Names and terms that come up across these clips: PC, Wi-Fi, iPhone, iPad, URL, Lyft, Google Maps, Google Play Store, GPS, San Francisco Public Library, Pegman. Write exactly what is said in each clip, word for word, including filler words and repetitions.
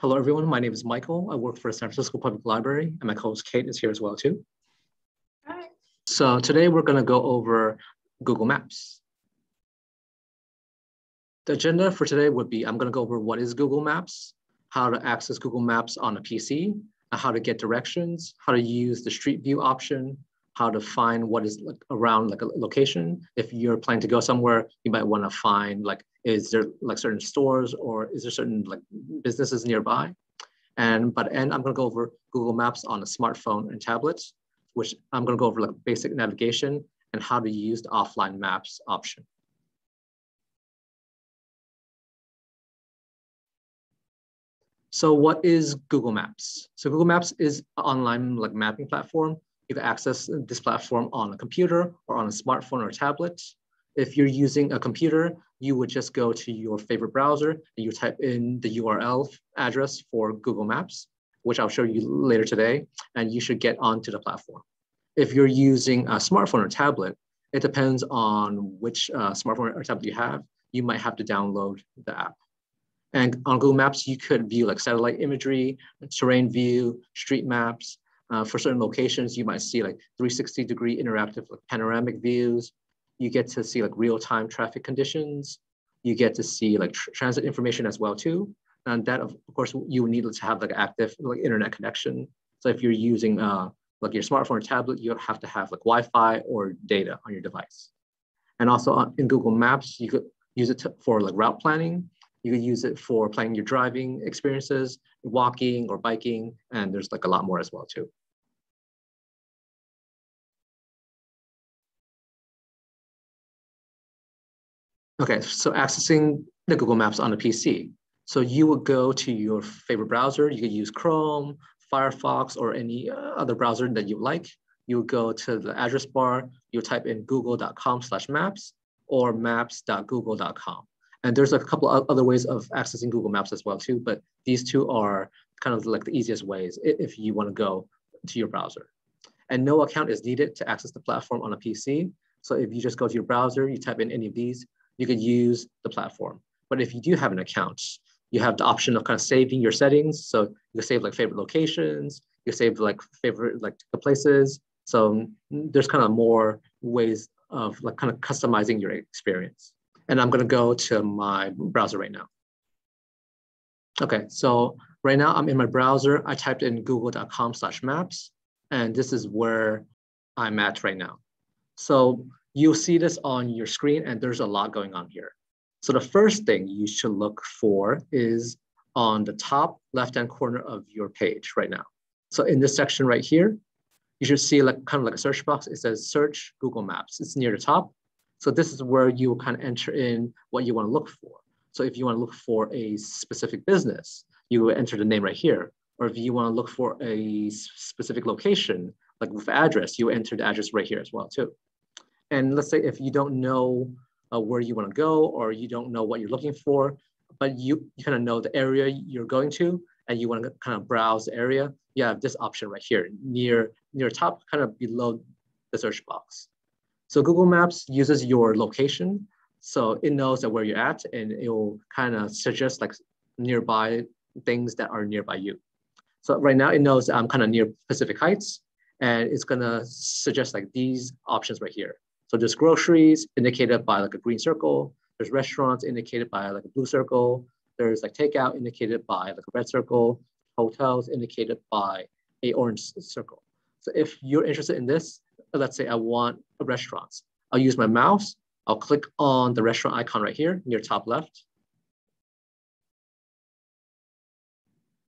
Hello, everyone. My name is Michael. I work for San Francisco Public Library, and my co-host Kate is here as well, too. All right. So today we're going to go over Google Maps. The agenda for today would be, I'm going to go over what is Google Maps, how to access Google Maps on a P C, how to get directions, how to use the street view option, how to find what is around like a location. If you're planning to go somewhere, you might want to find like, is there like certain stores or is there certain like businesses nearby? And but and I'm gonna go over Google Maps on a smartphone and tablet, which I'm gonna go over like basic navigation and how to use the offline maps option. So what is Google Maps? So Google Maps is an online like mapping platform. You can access this platform on a computer or on a smartphone or a tablet. If you're using a computer, you would just go to your favorite browser and you type in the U R L address for Google Maps, which I'll show you later today, and you should get onto the platform. If you're using a smartphone or tablet, it depends on which uh, smartphone or tablet you have. You might have to download the app. And on Google Maps, you could view like satellite imagery, terrain view, street maps. Uh, for certain locations, you might see like three sixty degree interactive like, panoramic views. You get to see like real-time traffic conditions. You get to see like tr transit information as well too. And that of course you need to have like active like internet connection. So if you're using uh, like your smartphone or tablet, you have to have like Wi-Fi or data on your device. And also on, in Google Maps, you could use it to, for like route planning. You could use it for planning your driving experiences, walking or biking, and there's like a lot more as well too. Okay, so accessing the Google Maps on the P C. So you would go to your favorite browser. You could use Chrome, Firefox, or any other browser that you like. You would go to the address bar. You type in google dot com slash maps or maps dot google dot com. And there's a couple of other ways of accessing Google Maps as well too, but these two are kind of like the easiest ways if you want to go to your browser. And no account is needed to access the platform on a P C. So if you just go to your browser, you type in any of these, you could use the platform. But if you do have an account, you have the option of kind of saving your settings. So you can save like favorite locations, you save like favorite like places. So there's kind of more ways of like kind of customizing your experience. And I'm gonna go to my browser right now. Okay, so right now I'm in my browser. I typed in google dot com slash maps, and this is where I'm at right now. So you'll see this on your screen, and there's a lot going on here. So the first thing you should look for is on the top left-hand corner of your page right now. So in this section right here, you should see like kind of like a search box. It says search Google Maps. It's near the top. So this is where you kind of enter in what you want to look for. So if you want to look for a specific business, you enter the name right here. Or if you want to look for a specific location, like with address, you enter the address right here as well too. And let's say if you don't know uh, where you want to go, or you don't know what you're looking for, but you, you kind of know the area you're going to, and you want to kind of browse the area, you have this option right here, near, near top, kind of below the search box. So Google Maps uses your location. So it knows that where you're at, and it will kind of suggest like nearby things that are nearby you. So right now it knows that I'm kind of near Pacific Heights, and it's gonna suggest like these options right here. So there's groceries indicated by like a green circle. There's restaurants indicated by like a blue circle. There's like takeout indicated by like a red circle. Hotels indicated by a orange circle. So if you're interested in this, let's say I want restaurants. I'll use my mouse. I'll click on the restaurant icon right here near top left.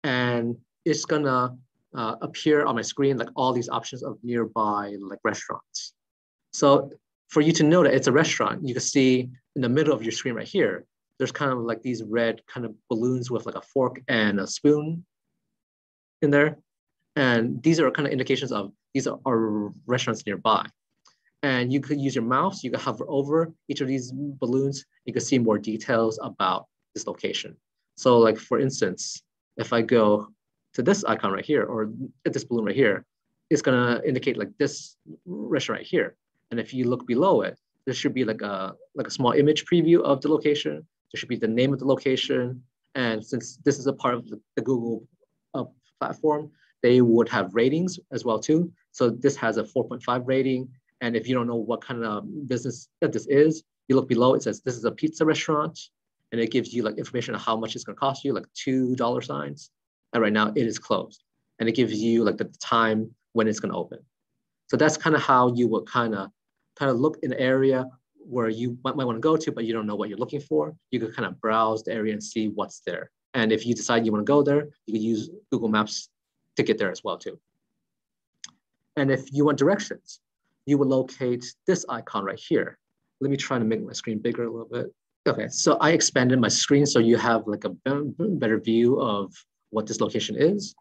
And it's gonna uh, appear on my screen like all these options of nearby like restaurants. So for you to know that it's a restaurant, you can see in the middle of your screen right here, there's kind of like these red kind of balloons with like a fork and a spoon in there. And these are kind of indications of these are, are restaurants nearby. And you could use your mouse, you could hover over each of these balloons, you could see more details about this location. So like for instance, if I go to this icon right here or at this balloon right here, it's gonna indicate like this restaurant right here. And if you look below it, there should be like a, like a small image preview of the location. There should be the name of the location. And since this is a part of the, the Google uh, platform, they would have ratings as well too. So this has a four point five rating. And if you don't know what kind of business that this is, you look below, it says this is a pizza restaurant. And it gives you like information on how much it's gonna cost you, like two dollar signs. And right now it is closed. And it gives you like the time when it's gonna open. So that's kind of how you would kind of kind of look in the area where you might, might want to go to, but you don't know what you're looking for. You could kind of browse the area and see what's there. And if you decide you want to go there, you could use Google Maps to get there as well too. And if you want directions, you would locate this icon right here. Let me try to make my screen bigger a little bit. Okay, so I expanded my screen so you have like a better view of what this location is.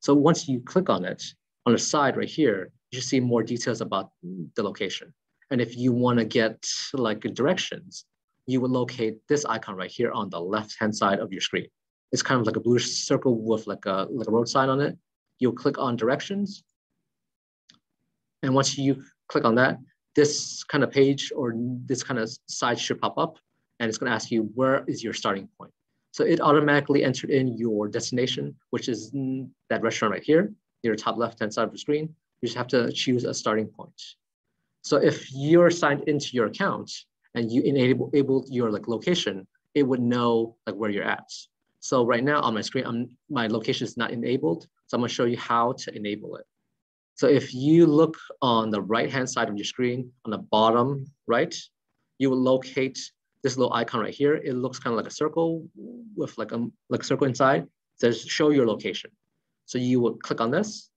So once you click on it, on the side right here, you see more details about the location. And if you want to get like directions, you would locate this icon right here on the left-hand side of your screen. It's kind of like a blue circle with like a, like a road sign on it. You'll click on directions. And once you click on that, this kind of page or this kind of side should pop up, and it's going to ask you, where is your starting point? So it automatically entered in your destination, which is that restaurant right here, near the top left-hand side of the screen. You just have to choose a starting point. So if you're signed into your account and you enable, enable your like location, it would know like where you're at. So right now on my screen, I'm, my location is not enabled. So I'm gonna show you how to enable it. So if you look on the right-hand side of your screen, on the bottom right, you will locate this little icon right here. It looks kind of like a circle with like a like circle inside. It says show your location. So you will click on this.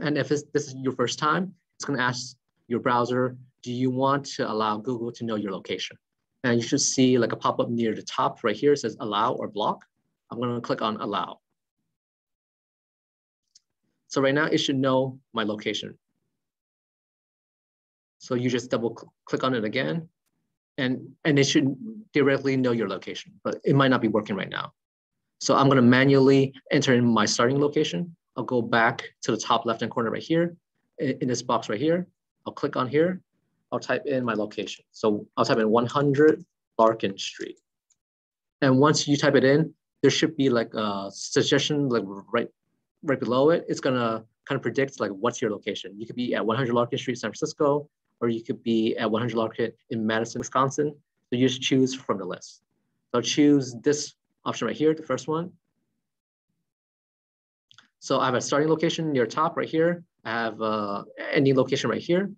And if it's, this is your first time, it's gonna ask your browser, do you want to allow Google to know your location? And you should see like a pop-up near the top right here. It says allow or block. I'm gonna click on allow. So right now it should know my location. So you just double cl- click on it again and, and it should directly know your location, but it might not be working right now. So I'm gonna manually enter in my starting location. I'll go back to the top left-hand corner right here, in this box right here. I'll click on here. I'll type in my location. So I'll type in one hundred Larkin Street. And once you type it in, there should be like a suggestion like right, right below it. It's gonna kind of predict like what's your location. You could be at one hundred Larkin Street, San Francisco, or you could be at one hundred Larkin in Madison, Wisconsin. So you just choose from the list. So I'll choose this option right here, the first one. So I have a starting location near top right here. I have uh, any location right here.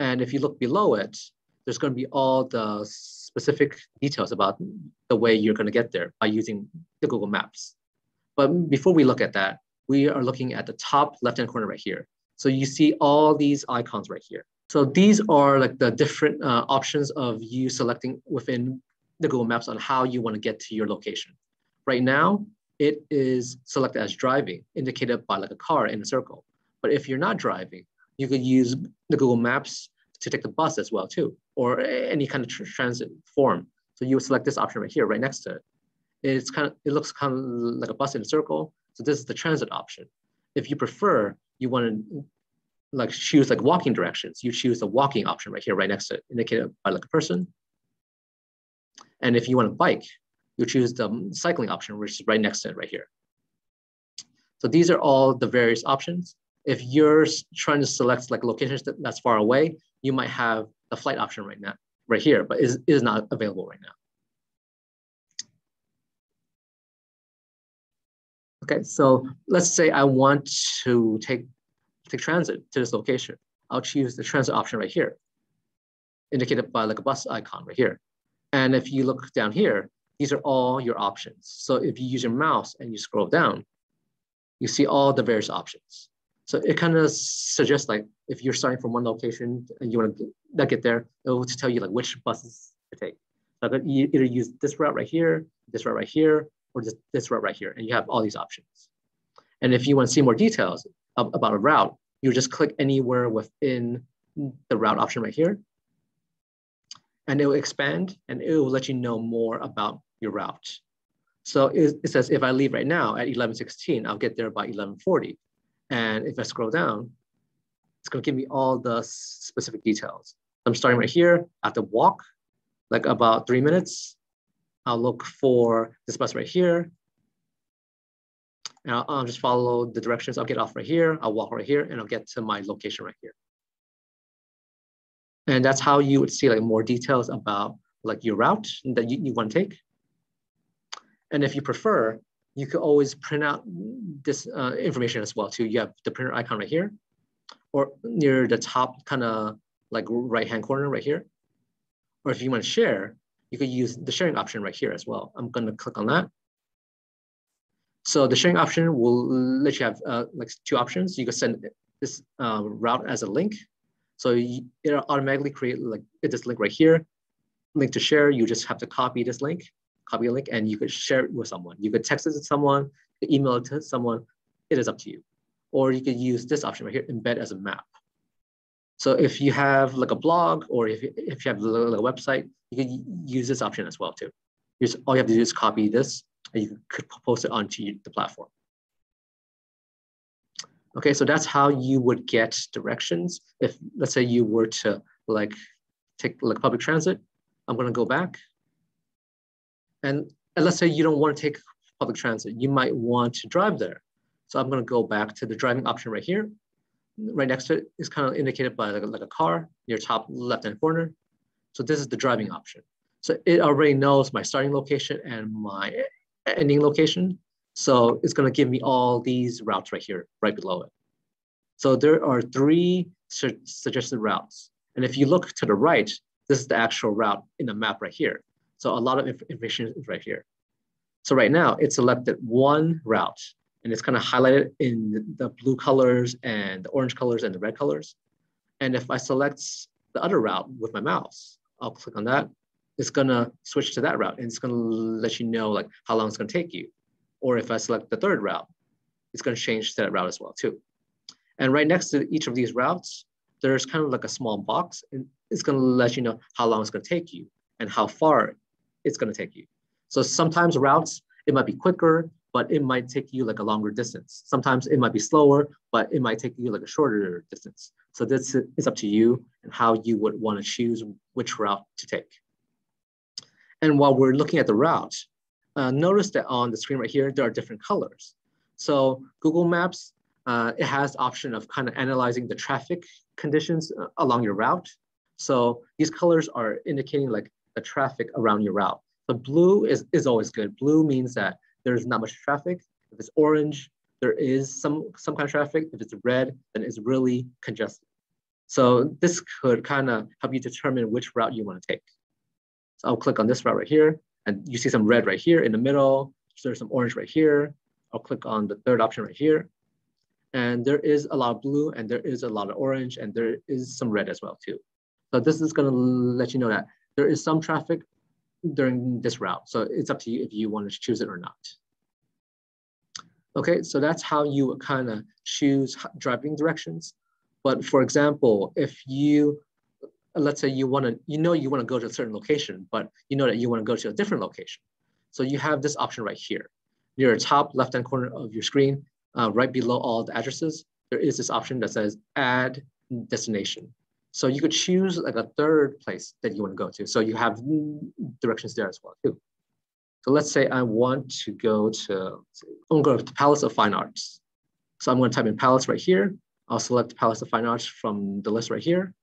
And if you look below it, there's gonna be all the specific details about the way you're gonna get there by using the Google Maps. But before we look at that, we are looking at the top left-hand corner right here. So you see all these icons right here. So these are like the different uh, options of you selecting within the Google Maps on how you wanna get to your location. Right now, it is selected as driving, indicated by like a car in a circle. But if you're not driving, you could use the Google Maps to take the bus as well too, or any kind of tr transit form. So you would select this option right here, right next to it. It's kind of, it looks kind of like a bus in a circle. So this is the transit option. If you prefer, you want to like choose like walking directions. You choose the walking option right here, right next to it, indicated by like a person. And if you want to bike, you choose the cycling option, which is right next to it right here. So these are all the various options. If you're trying to select like locations that, that's far away, you might have the flight option right now, right here, but it is not available right now. Okay, so let's say I want to take, take transit to this location. I'll choose the transit option right here, indicated by like a bus icon right here. And if you look down here, these are all your options. So if you use your mouse and you scroll down, you see all the various options. So it kind of suggests like if you're starting from one location and you want to not get there, it will tell you like which buses to take. So I could either use this route right here, this route right here, or this, this route right here. And you have all these options. And if you want to see more details of, about a route, you just click anywhere within the route option right here. And it will expand and it will let you know more about your route. So it, it says if I leave right now at eleven sixteen, I'll get there by eleven forty. And if I scroll down, it's gonna give me all the specific details. I'm starting right here. I have to walk like about three minutes. I'll look for this bus right here. And I'll, I'll just follow the directions. I'll get off right here. I'll walk right here, and I'll get to my location right here. And that's how you would see like more details about like your route that you, you want to take. And if you prefer, you could always print out this uh, information as well too. You have the printer icon right here, or near the top kind of like right-hand corner right here. Or if you want to share, you could use the sharing option right here as well. I'm going to click on that. So the sharing option will let you have uh, like two options. You could send this uh, route as a link. So you, it'll automatically create like this link right here. Link to share, you just have to copy this link, copy a link, and you could share it with someone. You could text it to someone, email it to someone. It is up to you. Or you could use this option right here, embed as a map. So if you have like a blog, or if, if you have a website, you can use this option as well too. Just, all you have to do is copy this, and you could post it onto the platform. Okay, so that's how you would get directions. If let's say you were to like take like public transit, I'm gonna go back. And, and let's say you don't wanna take public transit, you might want to drive there. So I'm gonna go back to the driving option right here. Right next to it is kind of indicated by like a, like a car, near top left-hand corner. So this is the driving option. So it already knows my starting location and my ending location. So it's gonna give me all these routes right here, right below it. So there are three su suggested routes. And if you look to the right, this is the actual route in the map right here. So a lot of inf information is right here. So right now it selected one route, and it's kind of highlighted in the blue colors and the orange colors and the red colors. And if I select the other route with my mouse, I'll click on that. It's gonna switch to that route, and it's gonna let you know like how long it's gonna take you. Or if I select the third route, it's gonna change to that route as well too. And right next to each of these routes, there's kind of like a small box, and it's gonna let you know how long it's gonna take you and how far it's gonna take you. So sometimes routes, it might be quicker, but it might take you like a longer distance. Sometimes it might be slower, but it might take you like a shorter distance. So this is up to you and how you would wanna choose which route to take. And while we're looking at the route, uh, notice that on the screen right here, there are different colors. So Google Maps, uh, it has the option of kind of analyzing the traffic conditions along your route. So these colors are indicating like the traffic around your route. The blue is, is always good. Blue means that there's not much traffic. If it's orange, there is some, some kind of traffic. If it's red, then it's really congested. So this could kind of help you determine which route you want to take. So I'll click on this route right here, and you see some red right here in the middle. So there's some orange right here. I'll click on the third option right here. And there is a lot of blue, and there is a lot of orange, and there is some red as well too. So this is gonna let you know that there is some traffic during this route. So it's up to you if you want to choose it or not. Okay, so that's how you would kind of choose driving directions. But for example, if you, let's say you want to, you know you want to go to a certain location, but you know that you want to go to a different location. So you have this option right here. Near the top left-hand corner of your screen, uh, right below all the addresses, there is this option that says add destination. So you could choose like a third place that you want to go to. So you have directions there as well too. So let's say I want to go to, I'm going to go to the Palace of Fine Arts. So I'm going to type in Palace right here. I'll select Palace of Fine Arts from the list right here.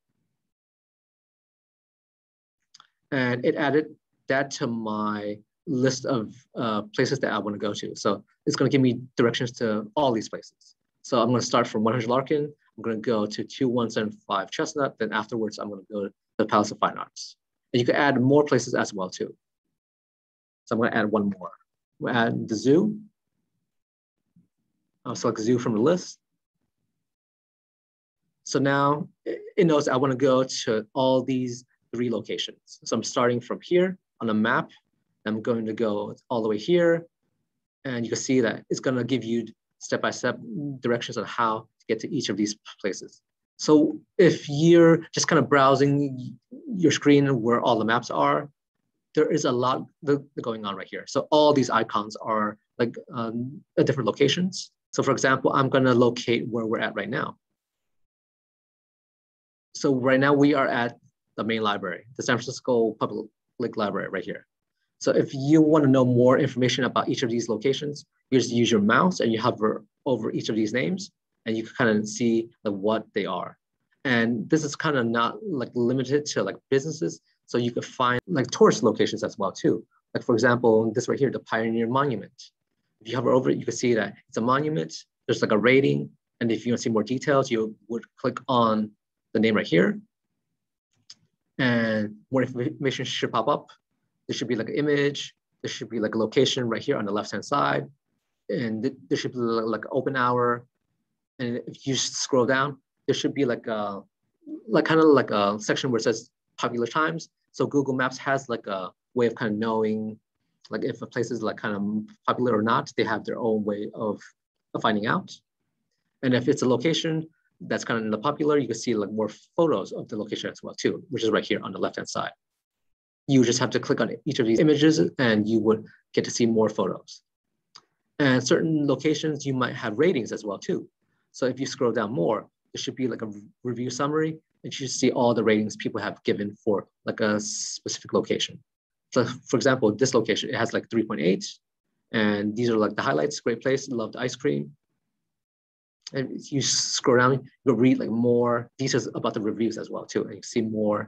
And it added that to my list of uh, places that I want to go to. So it's going to give me directions to all these places. So I'm going to start from one hundred Larkin. I'm going to go to two one seven five Chestnut. Then afterwards, I'm going to go to the Palace of Fine Arts. And you can add more places as well, too. So I'm going to add one more. We'll add the zoo. I'll select zoo from the list. So now it knows I want to go to all these three locations. So I'm starting from here on a map. I'm going to go all the way here. And you can see that it's going to give you step-by-step directions on how get to each of these places. So if you're just kind of browsing your screen where all the maps are, there is a lot going on right here. So all these icons are like um, at different locations. So for example, I'm gonna locate where we're at right now. So right now we are at the main library, the San Francisco Public Library right here. So if you want to know more information about each of these locations, you just use your mouse and you hover over each of these names, and you can kind of see like what they are. And this is kind of not like limited to like businesses. So you could find like tourist locations as well too. Like for example, this right here, the Pioneer Monument. If you hover over it, you can see that it's a monument. There's like a rating. And if you want to see more details, you would click on the name right here. And more information should pop up. There should be like an image. There should be like a location right here on the left-hand side. And th there should be like an open hour. And if you scroll down, there should be like a, like kind of like a section where it says popular times. So Google Maps has like a way of kind of knowing like if a place is like kind of popular or not. They have their own way of, of finding out. And if it's a location that's kind of in the popular, you can see like more photos of the location as well too, which is right here on the left-hand side. You just have to click on each of these images and you would get to see more photos. And certain locations, you might have ratings as well too. So if you scroll down more, there should be like a review summary, and you see all the ratings people have given for like a specific location. So for example, this location, it has like three point eight, and these are like the highlights. Great place, loved ice cream. And if you scroll down, you'll read like more details about the reviews as well too, and you see more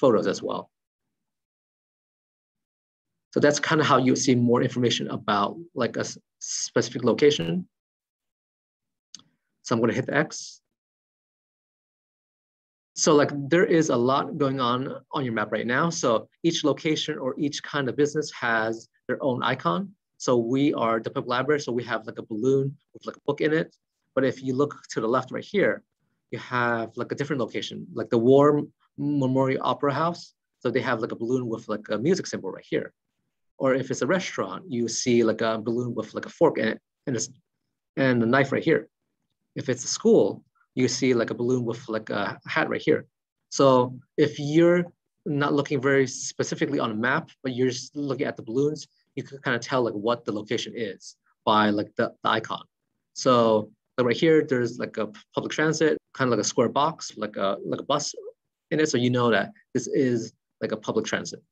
photos as well. So that's kind of how you see more information about like a specific location. So I'm gonna hit the X. So like there is a lot going on on your map right now. So each location or each kind of business has their own icon. So we are the public library, so we have like a balloon with like a book in it. But if you look to the left right here, you have like a different location, like the War Memorial Opera House. So they have like a balloon with like a music symbol right here. Or if it's a restaurant, you see like a balloon with like a fork in it and a, and a knife right here. If it's a school, you see like a balloon with like a hat right here. So if you're not looking very specifically on a map, but you're just looking at the balloons, you can kind of tell like what the location is by like the, the icon. So like right here, there's like a public transit, kind of like a square box, like a, like a bus in it. So you know that this is like a public transit.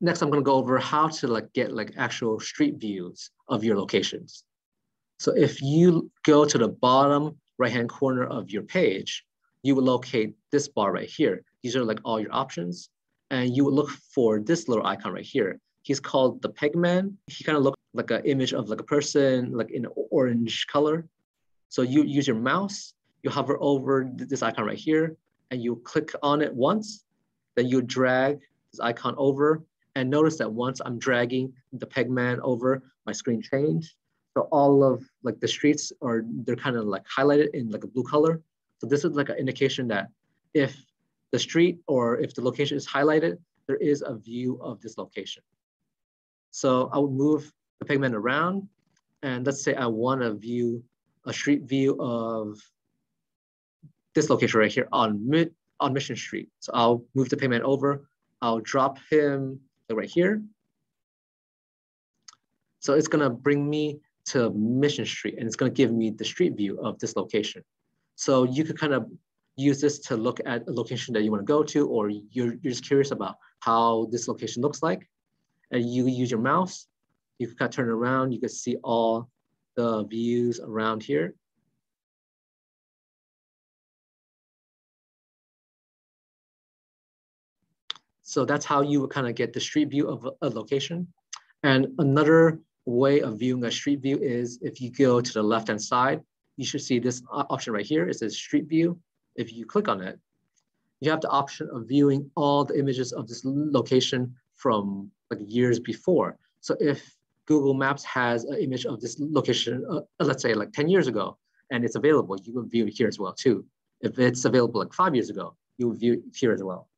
Next, I'm gonna go over how to like get like actual street views of your locations. So if you go to the bottom right-hand corner of your page, you will locate this bar right here. These are like all your options. And you will look for this little icon right here. He's called the Pegman. He kind of looks like an image of like a person, like in orange color. So you use your mouse, you hover over this icon right here, and you click on it once. Then you drag this icon over. And notice that once I'm dragging the Pegman over, my screen changed. So all of like the streets are, they're kind of like highlighted in like a blue color. So this is like an indication that if the street or if the location is highlighted, there is a view of this location. So I would move the Pegman around, and let's say I want to view a street view of this location right here on, mid, on Mission Street. So I'll move the Pegman over. I'll drop him right here. So it's gonna bring me to Mission Street, and it's gonna give me the street view of this location. So you could kind of use this to look at a location that you wanna go to, or you're, you're just curious about how this location looks like. And you use your mouse, you can kind of turn around, you can see all the views around here. So that's how you would kind of get the street view of a, a location. And another way of viewing a street view is if you go to the left-hand side, you should see this option right here. It says street view. If you click on it, you have the option of viewing all the images of this location from like years before. So if Google Maps has an image of this location, uh, let's say like ten years ago, and it's available, you will view it here as well too. If it's available like five years ago, you will view it here as well.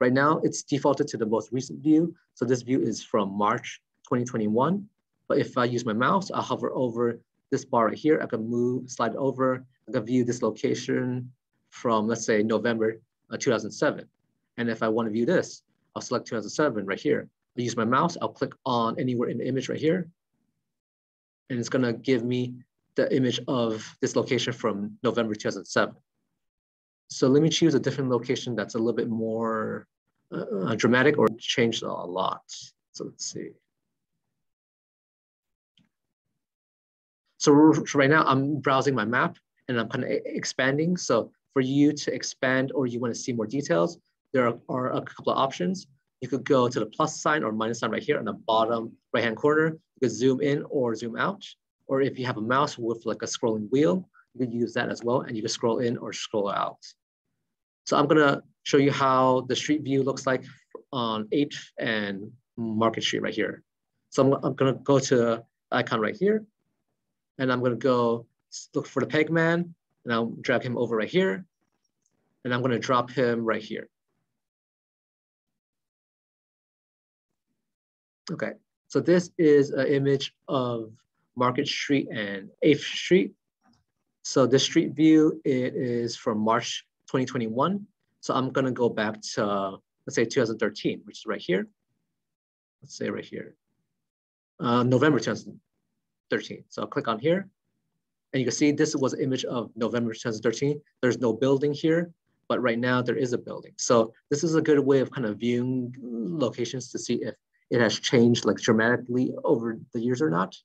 Right now, it's defaulted to the most recent view. So this view is from March twenty twenty-one. But if I use my mouse, I'll hover over this bar right here. I can move, slide over. I can view this location from, let's say, November uh, two thousand seven. And if I want to view this, I'll select two thousand seven right here. I use my mouse. I'll click on anywhere in the image right here. And it's going to give me the image of this location from November two thousand seven. So let me choose a different location that's a little bit more uh, dramatic or changed a lot. So let's see. So right now I'm browsing my map and I'm kind of expanding. So for you to expand or you want to see more details, there are, are a couple of options. You could go to the plus sign or minus sign right here on the bottom right-hand corner. You could zoom in or zoom out. Or if you have a mouse with like a scrolling wheel, you could use that as well, and you can scroll in or scroll out. So I'm gonna show you how the street view looks like on eighth and Market Street right here. So I'm, I'm gonna go to the icon right here, and I'm gonna go look for the peg man, and I'll drag him over right here, and I'm gonna drop him right here. Okay, so this is an image of Market Street and eighth Street. So the street view, it is from March twenty twenty-one. So I'm gonna go back to, uh, let's say two thousand thirteen, which is right here. Let's say right here, uh, November two thousand thirteen. So I'll click on here and you can see this was an image of November two thousand thirteen. There's no building here, but right now there is a building. So this is a good way of kind of viewing locations to see if it has changed like dramatically over the years or not.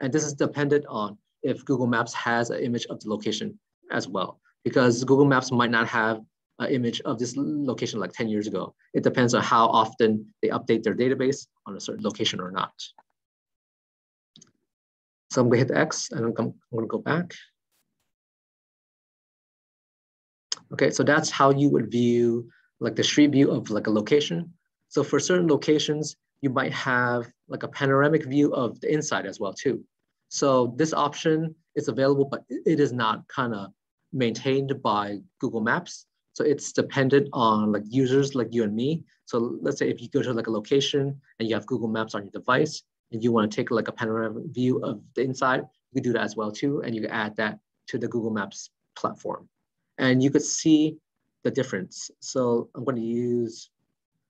And this is dependent on if Google Maps has an image of the location as well, because Google Maps might not have an image of this location like ten years ago. It depends on how often they update their database on a certain location or not. So I'm gonna hit the X and I'm gonna go back. Okay, so that's how you would view like the street view of like a location. So for certain locations, you might have like a panoramic view of the inside as well too. So this option is available, but it is not kind of maintained by Google Maps. So it's dependent on like users like you and me. So let's say if you go to like a location and you have Google Maps on your device and you want to take like a panoramic view of the inside, you can do that as well too. And you can add that to the Google Maps platform. And you could see the difference. So I'm going to use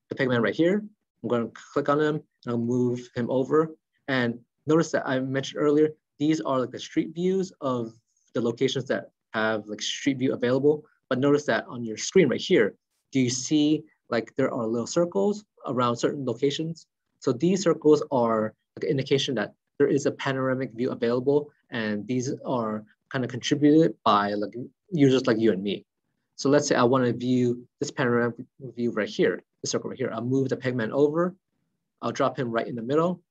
the Pegman right here. I'm going to click on him and I'll move him over. And notice that I mentioned earlier, these are like the street views of the locations that have like street view available. But notice that on your screen right here, do you see like there are little circles around certain locations? So these circles are like an indication that there is a panoramic view available, and these are kind of contributed by like users like you and me. So let's say I want to view this panoramic view right here, the circle right here. I'll move the Pegman over. I'll drop him right in the middle.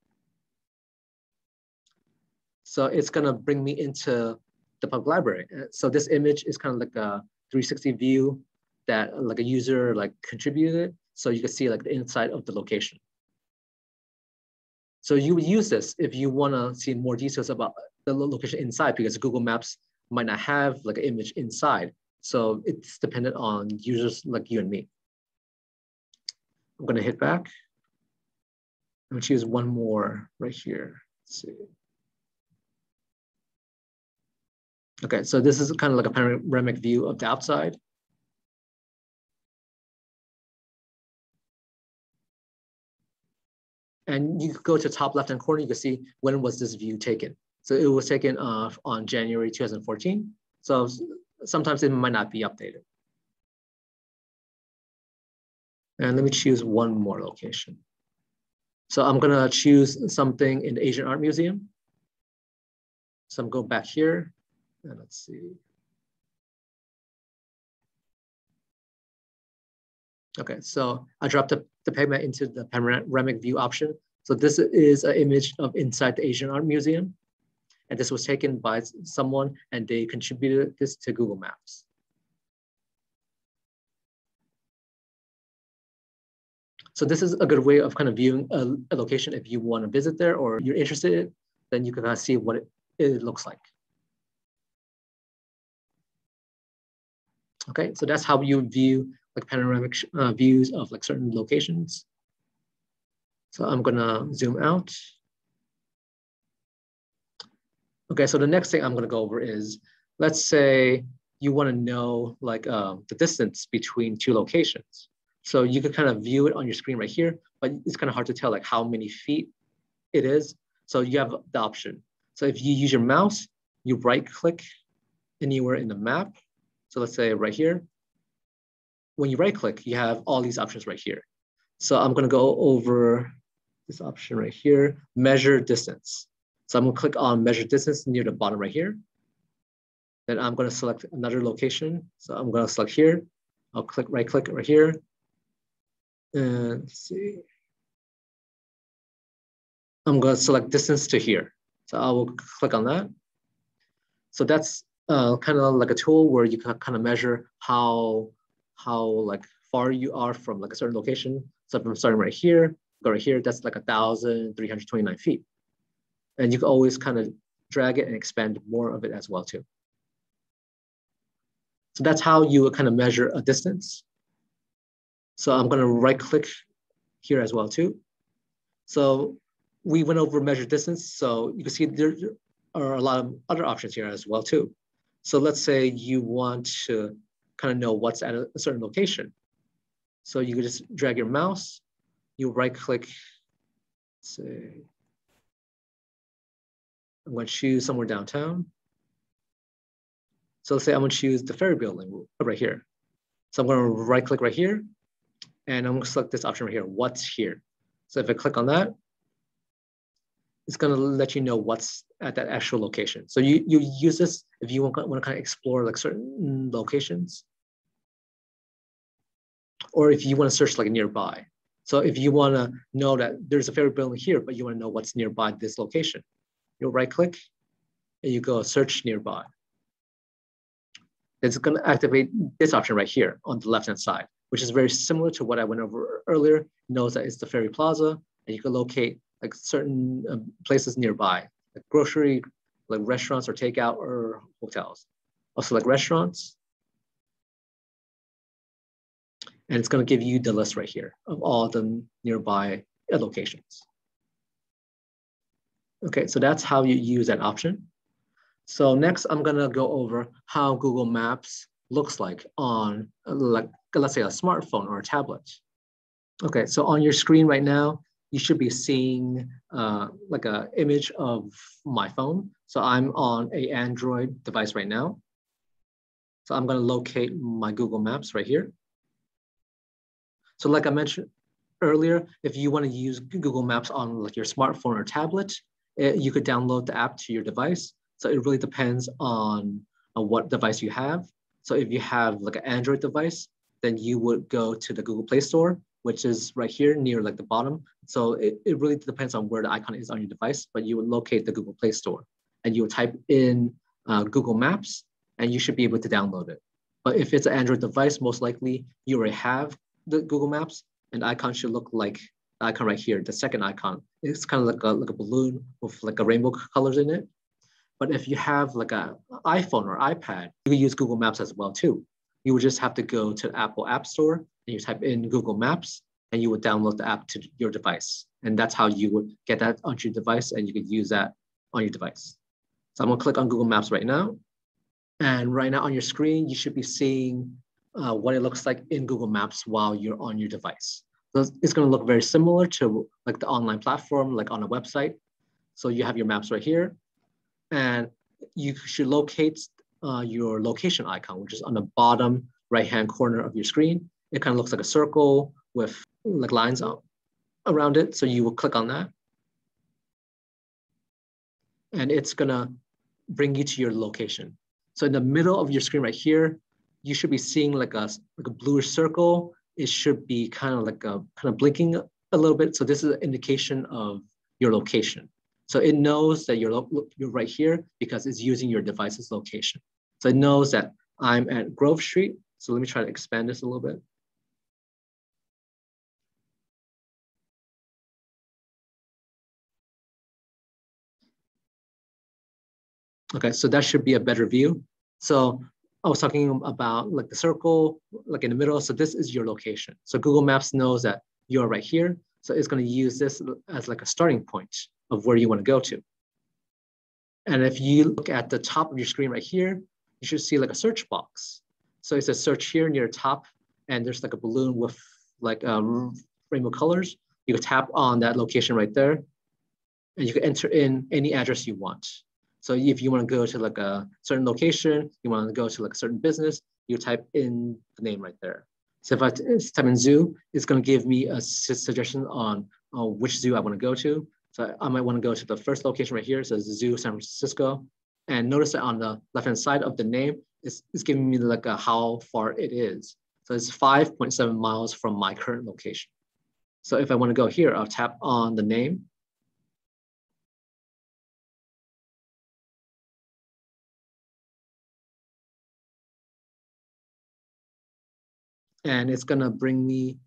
So it's going to bring me into the public library. So this image is kind of like a three sixty view that like a user like contributed. So you can see like the inside of the location. So you would use this if you want to see more details about the location inside, because Google Maps might not have like an image inside. So it's dependent on users like you and me. I'm going to hit back. I'm going to choose one more right here. Let's see. Okay, so this is kind of like a panoramic view of the outside. And you go to the top left-hand corner, you can see when was this view taken. So it was taken uh, on January two thousand fourteen. So sometimes it might not be updated. And let me choose one more location. So I'm gonna choose something in the Asian Art Museum. So I'm going back here. And let's see. Okay, so I dropped the, the Pegman into the panoramic view option. So this is an image of inside the Asian Art Museum. And this was taken by someone and they contributed this to Google Maps. So this is a good way of kind of viewing a, a location if you want to visit there or you're interested in it, then you can kind of see what it, it looks like. Okay, so that's how you view like panoramic uh, views of like certain locations. So I'm gonna zoom out. Okay, so the next thing I'm gonna go over is, let's say you wanna know like uh, the distance between two locations. So you could kind of view it on your screen right here, but it's kind of hard to tell like how many feet it is. So you have the option. So if you use your mouse, you right click anywhere in the map. So let's say right here, when you right click, you have all these options right here. So I'm gonna go over this option right here, measure distance. So I'm gonna click on measure distance near the bottom right here. Then I'm gonna select another location. So I'm gonna select here. I'll click right click right here. And let's see. I'm gonna select distance to here. So I will click on that. So that's uh, kind of like a tool where you can kind of measure how, how like far you are from like a certain location. So if I'm starting right here, go right here, that's like one thousand three hundred twenty-nine feet. And you can always kind of drag it and expand more of it as well too. So that's how you would kind of measure a distance. So I'm gonna right click here as well too. So we went over measure distance. So you can see there are a lot of other options here as well too. So let's say you want to kind of know what's at a certain location. So you can just drag your mouse, you right click, say, I'm gonna choose somewhere downtown. So let's say I'm gonna choose the Ferry Building right here. So I'm gonna right click right here and I'm gonna select this option right here, what's here. So if I click on that, it's gonna let you know what's at that actual location. So you, you use this if you want, want to kind of explore like certain locations, or if you want to search like nearby. So if you want to know that there's a ferry building here, but you want to know what's nearby this location, you'll right click and you go search nearby. It's going to activate this option right here on the left-hand side, which is very similar to what I went over earlier. It knows that it's the Ferry Plaza and you can locate like certain um, places nearby, like grocery, like restaurants or takeout or hotels. Also like restaurants. And it's going to give you the list right here of all the nearby locations. Okay, so that's how you use that option. So next I'm going to go over how Google Maps looks like on like, let's say a smartphone or a tablet. Okay, so on your screen right now, you should be seeing uh, like an image of my phone. So I'm on an Android device right now. So I'm going to locate my Google Maps right here. So like I mentioned earlier, if you want to use Google Maps on like your smartphone or tablet, it, you could download the app to your device. So it really depends on, on what device you have. So if you have like an Android device, then you would go to the Google Play Store, which is right here near like the bottom. So it, it really depends on where the icon is on your device, but you would locate the Google Play Store and you would type in uh, Google Maps and you should be able to download it. But if it's an Android device, most likely you already have the Google Maps, and icon should look like the icon right here, the second icon. It's kind of like a, like a balloon with like a rainbow colors in it. But if you have like an iPhone or iPad, you can use Google Maps as well too. You would just have to go to the Apple App Store and you type in Google Maps and you would download the app to your device. And that's how you would get that onto your device and you could use that on your device. So I'm gonna click on Google Maps right now. And right now on your screen, you should be seeing Uh, what it looks like in Google Maps while you're on your device. So it's going to look very similar to like the online platform, like on a website. So you have your maps right here, and you should locate uh, your location icon, which is on the bottom right-hand corner of your screen. It kind of looks like a circle with like lines up around it. So you will click on that, and it's going to bring you to your location. So in the middle of your screen right here, you should be seeing like a, like a bluish circle. It should be kind of like a kind of blinking a little bit. So this is an indication of your location. So it knows that you're, you're right here because it's using your device's location. So it knows that I'm at Grove Street. So let me try to expand this a little bit. Okay, so that should be a better view. So I was talking about like the circle, like in the middle. So this is your location. So Google Maps knows that you're right here. So it's going to use this as like a starting point of where you want to go to. And if you look at the top of your screen right here, you should see like a search box. So it says search here near the top, and there's like a balloon with like um, rainbow colors. You can tap on that location right there, and you can enter in any address you want. So if you want to go to like a certain location, you want to go to like a certain business, you type in the name right there. So if I type in zoo, it's going to give me a suggestion on, on which zoo I want to go to. So I might want to go to the first location right here. It says Zoo San Francisco. And notice that on the left-hand side of the name, it's, it's giving me like a how far it is. So it's five point seven miles from my current location. So if I want to go here, I'll tap on the name. And it's going to bring me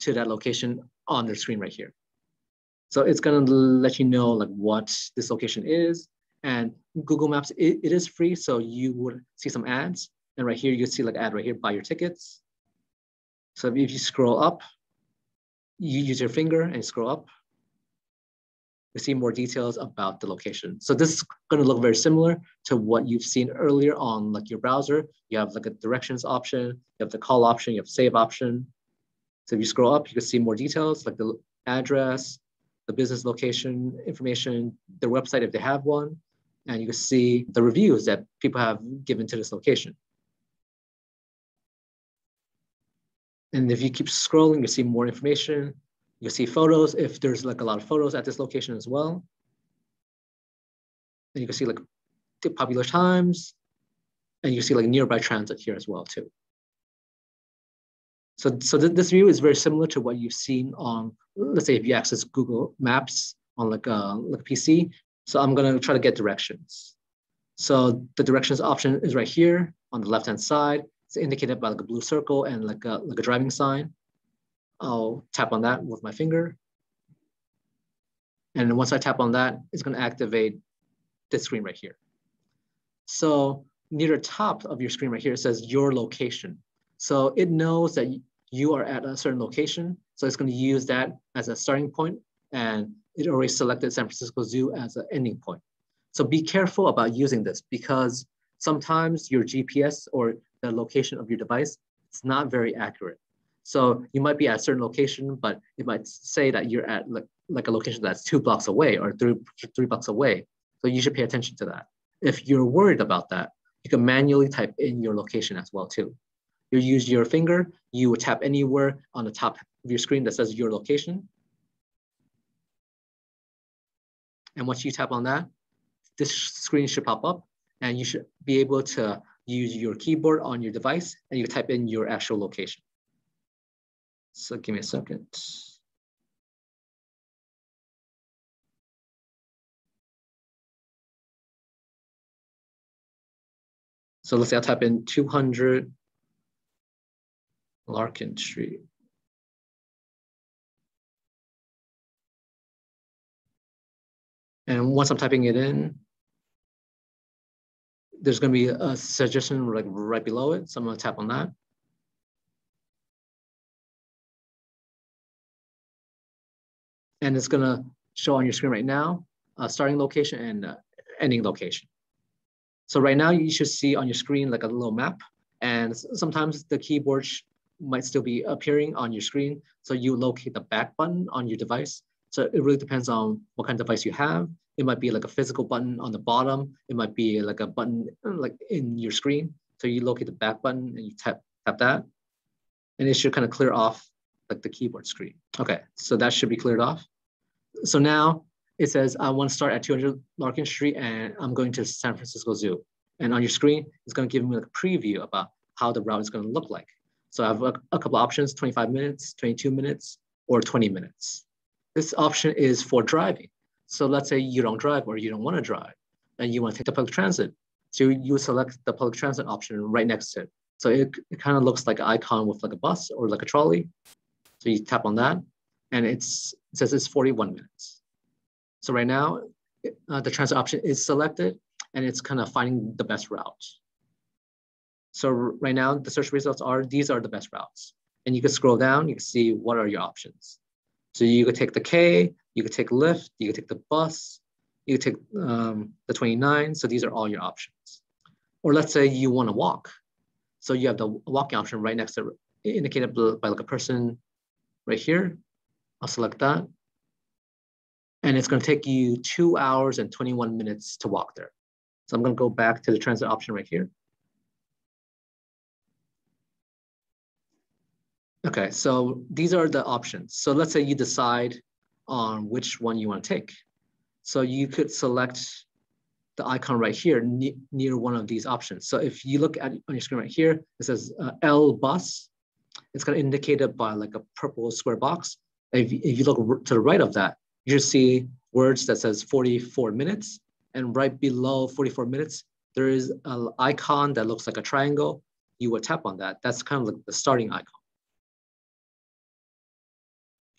to that location on the screen right here. So it's going to let you know like what this location is. And Google Maps, it, it is free, so you would see some ads. And right here, you see like ad right here, buy your tickets. So if you scroll up, you use your finger and scroll up, you see more details about the location. So this is going to look very similar to what you've seen earlier on like your browser. You have like a directions option, you have the call option, you have save option. So if you scroll up, you can see more details like the address, the business location information, their website if they have one. And you can see the reviews that people have given to this location. And if you keep scrolling, you see more information. You see photos, if there's like a lot of photos at this location as well. And you can see like the popular times. And you see like nearby transit here as well too. So, so th this view is very similar to what you've seen on, let's say if you access Google Maps on like a, like a P C. So I'm gonna try to get directions. So the directions option is right here on the left-hand side. It's indicated by like a blue circle and like a, like a driving sign. I'll tap on that with my finger. And once I tap on that, it's gonna activate this screen right here. So near the top of your screen right here, it says your location. So it knows that you are at a certain location. So it's gonna use that as a starting point, and it already selected San Francisco Zoo as an ending point. So be careful about using this, because sometimes your G P S or the location of your device, it's not very accurate. So you might be at a certain location, but it might say that you're at like, like a location that's two blocks away or three, three blocks away. So you should pay attention to that. If you're worried about that, you can manually type in your location as well too. You use your finger, you would tap anywhere on the top of your screen that says your location. And once you tap on that, this screen should pop up, and you should be able to use your keyboard on your device and you type in your actual location. So give me a second. So let's say I'll type in two hundred Larkin Street. And once I'm typing it in, there's going to be a suggestion like right below it. So I'm going to tap on that. And it's going to show on your screen right now, uh, starting location and uh, ending location. So right now you should see on your screen like a little map, and sometimes the keyboard might still be appearing on your screen. So you locate the back button on your device. So it really depends on what kind of device you have. It might be like a physical button on the bottom. It might be like a button like in your screen. So you locate the back button and you tap, tap that, and it should kind of clear off like the keyboard screen. Okay, so that should be cleared off. So now it says, I want to start at two hundred Larkin Street and I'm going to San Francisco Zoo. And on your screen, it's going to give me like a preview about how the route is going to look like. So I have a, a couple options, twenty-five minutes, twenty-two minutes, or twenty minutes. This option is for driving. So let's say you don't drive or you don't want to drive and you want to take the public transit. So you select the public transit option right next to it. So it, it kind of looks like an icon with like a bus or like a trolley. So you tap on that and it's, it says it's forty-one minutes. So right now it, uh, the transit option is selected and it's kind of finding the best route. So right now the search results are, these are the best routes. And you can scroll down, you can see what are your options. So you could take the K, you could take Lyft, you could take the bus, you could take um, the twenty-nine. So these are all your options. Or let's say you want to walk. So you have the walking option right next to, indicated by like a person right here. I'll select that. And it's going to take you two hours and twenty-one minutes to walk there. So I'm going to go back to the transit option right here. Okay, so these are the options. So let's say you decide on which one you want to take. So you could select the icon right here ne near one of these options. So if you look at on your screen right here, it says uh, L bus. It's kind of indicated by like a purple square box. If, if you look to the right of that, you see words that says forty-four minutes, and right below forty-four minutes, there is an icon that looks like a triangle. You would tap on that. That's kind of like the starting icon.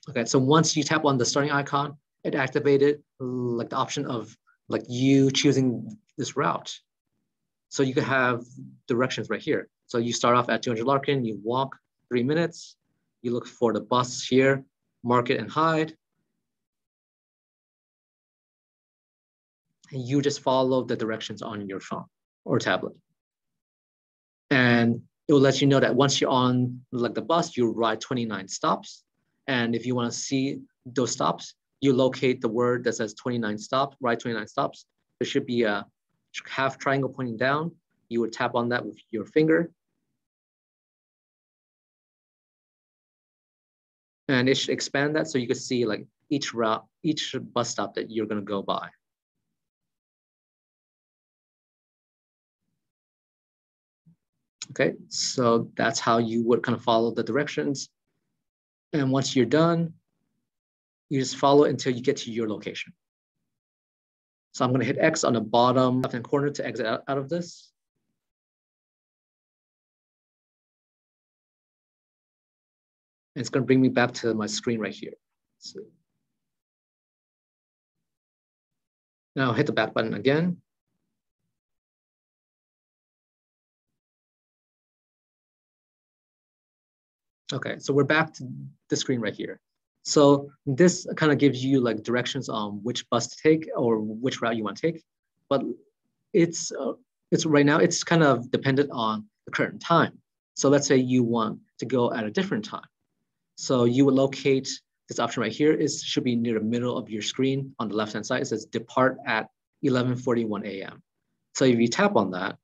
Okay, so once you tap on the starting icon, it activated like the option of like you choosing this route. So you could have directions right here. So you start off at two hundred Larkin, you walk three minutes, you look for the bus here, mark it and hide. And you just follow the directions on your phone or tablet. And it will let you know that once you're on like the bus, you ride twenty-nine stops. And if you want to see those stops, you locate the word that says twenty-nine stops, ride twenty-nine stops. There should be a half triangle pointing down. You would tap on that with your finger. And it should expand that so you can see like each route, each bus stop that you're going to go by. Okay, so that's how you would kind of follow the directions. And once you're done, you just follow until you get to your location. So I'm going to hit X on the bottom left-hand corner to exit out, out of this. And it's going to bring me back to my screen right here. So now I'll hit the back button again. Okay, so we're back to the screen right here. So this kind of gives you like directions on which bus to take or which route you want to take, but it's uh, it's right now it's kind of dependent on the current time. So let's say you want to go at a different time. So you would locate this option right here. It should be near the middle of your screen on the left-hand side. It says depart at eleven forty-one A M So if you tap on that,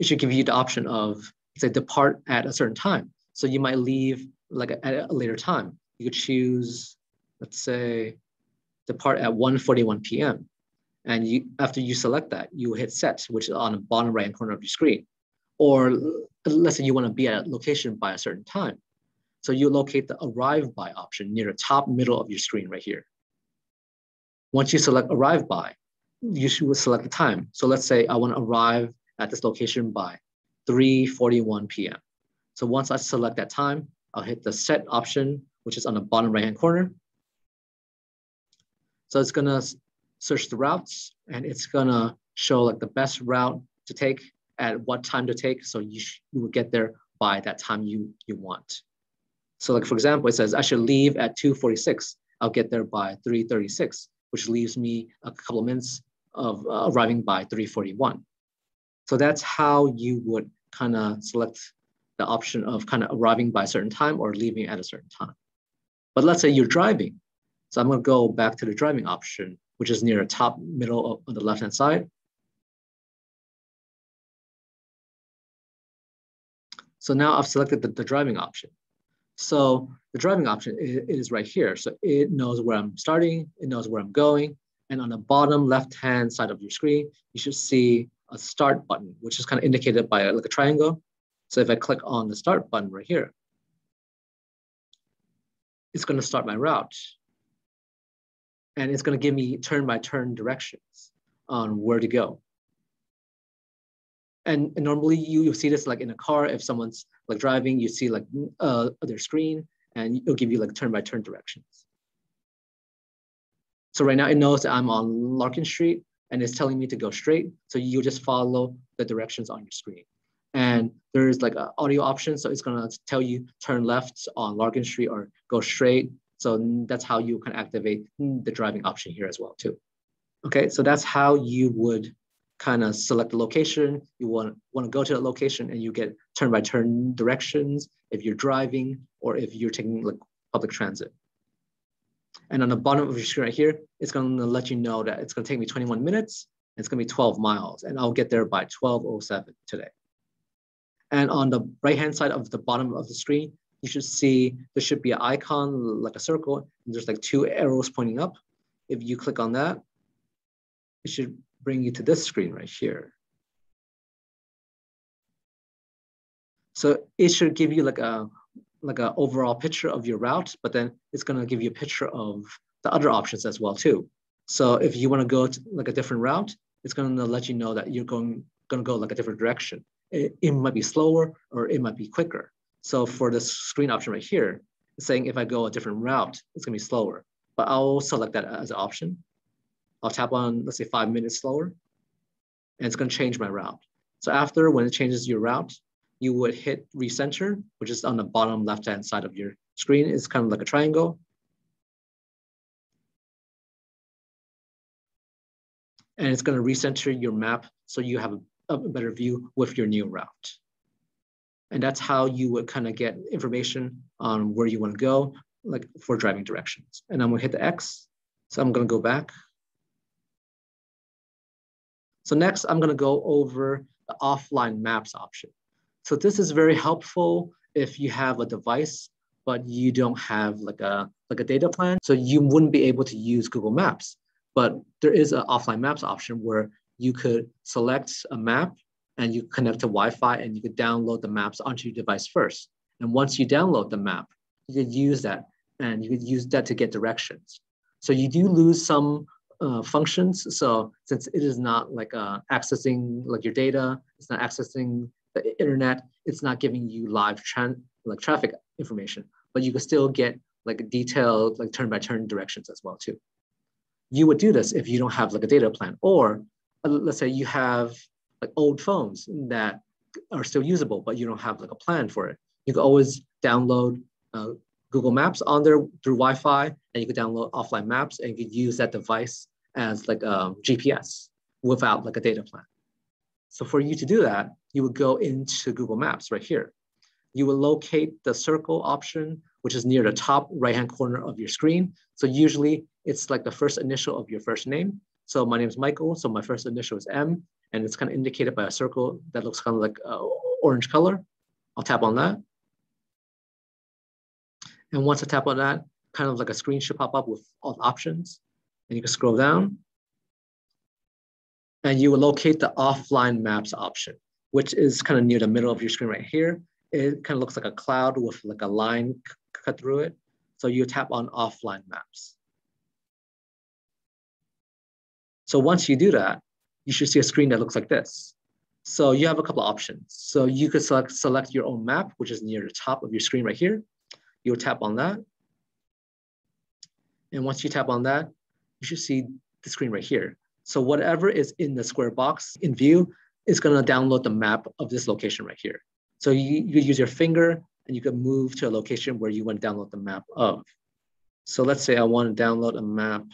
it should give you the option of say depart at a certain time. So you might leave like a, at a later time. You could choose, let's say, depart at one forty-one P M And you, after you select that, you hit set, which is on the bottom right-hand corner of your screen. Or let's say you want to be at a location by a certain time. So you locate the arrive by option near the top middle of your screen right here. Once you select arrive by, you should select the time. So let's say I want to arrive at this location by three forty-one P M So once I select that time, I'll hit the set option, which is on the bottom right-hand corner. So it's gonna search the routes and it's gonna show like the best route to take at what time to take. So you, you will get there by that time you, you want. So like, for example, it says I should leave at two forty-six. I'll get there by three thirty-six, which leaves me a couple of minutes of uh, arriving by three forty-one. So that's how you would kind of select the option of kind of arriving by a certain time or leaving at a certain time. But let's say you're driving. So I'm going to go back to the driving option, which is near the top middle of, on the left-hand side. So now I've selected the, the driving option. So the driving option is, is right here. So it knows where I'm starting, it knows where I'm going. And on the bottom left-hand side of your screen, you should see a start button, which is kind of indicated by like a triangle. So if I click on the start button right here, it's going to start my route. And it's going to give me turn-by-turn directions on where to go. And, and normally you, you'll see this like in a car. If someone's like driving, you see like uh, their screen and it'll give you like turn-by-turn directions. So right now it knows that I'm on Larkin Street and it's telling me to go straight. So you just follow the directions on your screen. And there is like an audio option. So it's gonna tell you turn left on Larkin Street or go straight. So that's how you can activate the driving option here as well too. Okay, so that's how you would kind of select the location. You want, want to go to that location and you get turn by turn directions if you're driving or if you're taking like public transit. And on the bottom of your screen right here, it's going to let you know that it's going to take me twenty-one minutes. It's going to be twelve miles, and I'll get there by twelve oh seven today. And on the right-hand side of the bottom of the screen, you should see there should be an icon, like a circle, and there's like two arrows pointing up. If you click on that, it should bring you to this screen right here. So it should give you like a like an overall picture of your route, but then it's gonna give you a picture of the other options as well too. So if you wanna go to like a different route, it's gonna let you know that you're going, gonna go like a different direction. It, it might be slower or it might be quicker. So for this screen option right here, it's saying if I go a different route, it's gonna be slower, but I'll select that as an option. I'll tap on, let's say five minutes slower, and it's gonna change my route. So after, when it changes your route, you would hit recenter, which is on the bottom left-hand side of your screen. It's kind of like a triangle. And it's going to recenter your map so you have a better view with your new route. And that's how you would kind of get information on where you want to go, like for driving directions. And I'm going to hit the X. So I'm going to go back. So next, I'm going to go over the offline maps option. So this is very helpful if you have a device, but you don't have like a, like a data plan. So you wouldn't be able to use Google Maps, but there is an offline maps option where you could select a map and you connect to Wi-Fi and you could download the maps onto your device first. And once you download the map, you could use that and you could use that to get directions. So you do lose some uh, functions. So since it is not like uh, accessing like your data, it's not accessing the internet, it's not giving you live tra like traffic information, but you can still get like detailed, like turn-by-turn directions as well too. You would do this if you don't have like a data plan, or uh, let's say you have like old phones that are still usable, but you don't have like a plan for it. You can always download uh, Google Maps on there through Wi-Fi, and you can download offline maps and you could use that device as like a G P S without like a data plan. So for you to do that, you would go into Google Maps right here. You will locate the circle option, which is near the top right-hand corner of your screen. So usually it's like the first initial of your first name. So my name is Michael, so my first initial is M, and it's kind of indicated by a circle that looks kind of like uh, orange color. I'll tap on that. And once I tap on that, kind of like a screen should pop up with all the options, and you can scroll down. And you will locate the offline maps option, which is kind of near the middle of your screen right here. It kind of looks like a cloud with like a line cut through it. So you tap on offline maps. So once you do that, you should see a screen that looks like this. So you have a couple of options. So you could select, select your own map, which is near the top of your screen right here. You'll tap on that. And once you tap on that, you should see the screen right here. So whatever is in the square box in view is gonna download the map of this location right here. So you, you use your finger and you can move to a location where you want to download the map of. So let's say I want to download a map.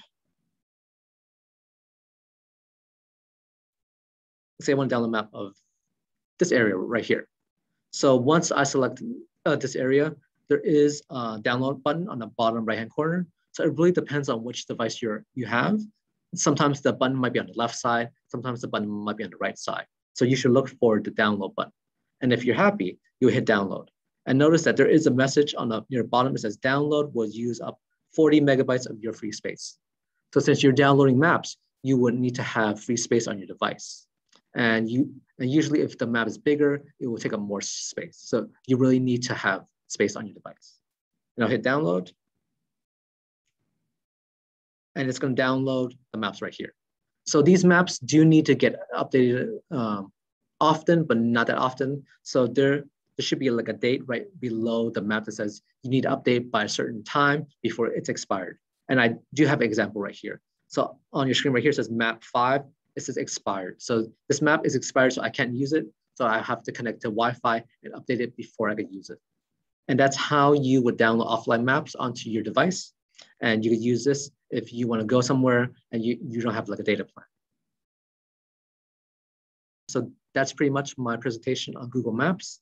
Let's say I want to download a map of this area right here. So once I select uh, this area, there is a download button on the bottom right-hand corner. So it really depends on which device you're, you have. Sometimes the button might be on the left side, sometimes the button might be on the right side. So you should look for the download button. And if you're happy, you hit download. And notice that there is a message on the near bottom. It says download will use up forty megabytes of your free space. So since you're downloading maps, you would need to have free space on your device. And, you, and usually if the map is bigger, it will take up more space. So you really need to have space on your device. And I'll hit download. And it's going to download the maps right here. So these maps do need to get updated um, often, but not that often. So there, there should be like a date right below the map that says you need to update by a certain time before it's expired. And I do have an example right here. So on your screen right here, it says map five, it says expired. So this map is expired, so I can't use it. So I have to connect to Wi-Fi and update it before I could use it. And that's how you would download offline maps onto your device. And you could use this if you want to go somewhere and you, you don't have like a data plan. So that's pretty much my presentation on Google Maps.